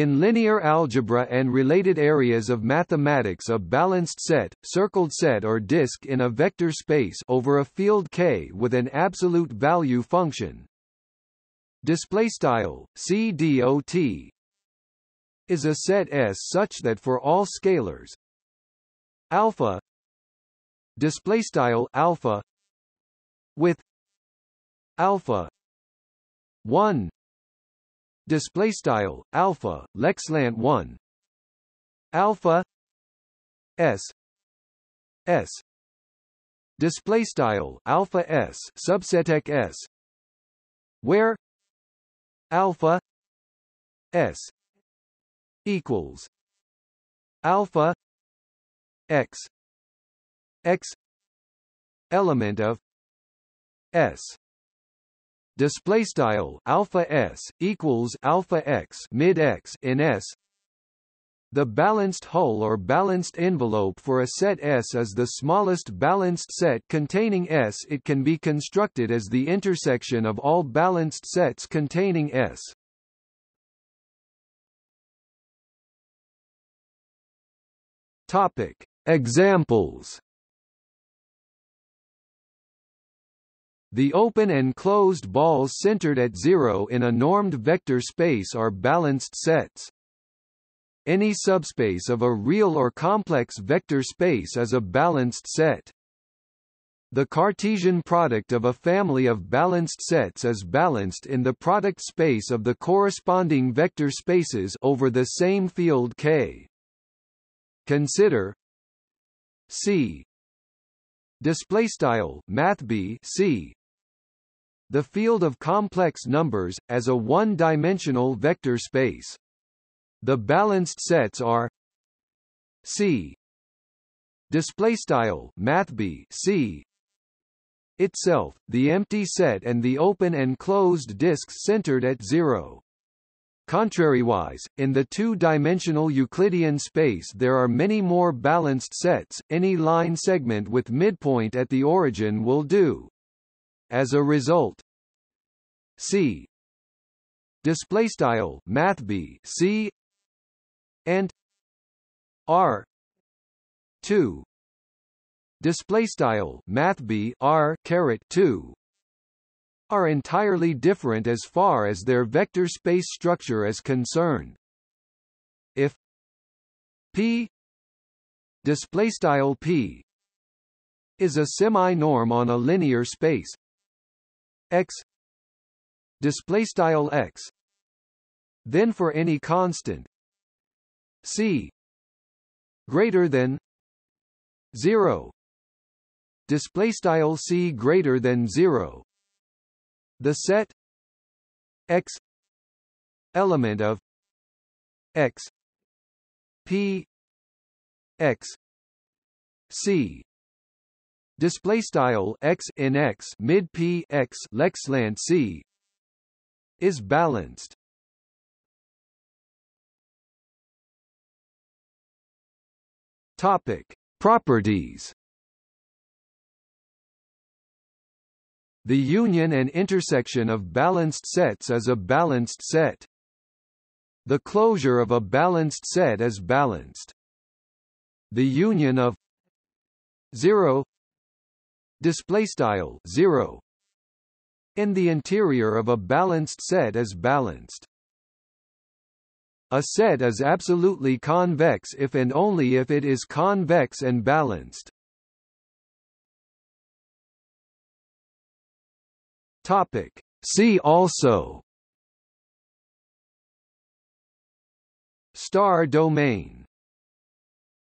In linear algebra and related areas of mathematics, a balanced set, circled set or disk in a vector space over a field K with an absolute value function (CDOT) is a set S such that for all scalars alpha (alpha) with alpha 1 alpha lexlant 1 alpha S S alpha S subsetec S, where alpha S equals alpha X X element of S. Display style alpha S equals alpha X mid X in S. The balanced hull or balanced envelope for a set S is the smallest balanced set containing S. It can be constructed as the intersection of all balanced sets containing S. Topic: Examples. The open and closed balls centered at zero in a normed vector space are balanced sets. Any subspace of a real or complex vector space is a balanced set. The Cartesian product of a family of balanced sets is balanced in the product space of the corresponding vector spaces over the same field K. Consider C the field of complex numbers, as a one-dimensional vector space. The balanced sets are C itself, the empty set, and the open and closed disks centered at zero. Contrariwise, in the two-dimensional Euclidean space there are many more balanced sets. Any line segment with midpoint at the origin will do. As a result, C and R2 R2 are entirely different as far as their vector space structure is concerned. If P is a semi-norm on a linear space, X then for any constant C greater than 0 C greater than 0, the set X element of X P X C display style X in X mid P X lexlant C is balanced. Topic: Properties. The union and intersection of balanced sets is a balanced set. The closure of a balanced set is balanced. The union of 0 in the interior of a balanced set is balanced. A set is absolutely convex if and only if it is convex and balanced. Topic: See also. Star domain.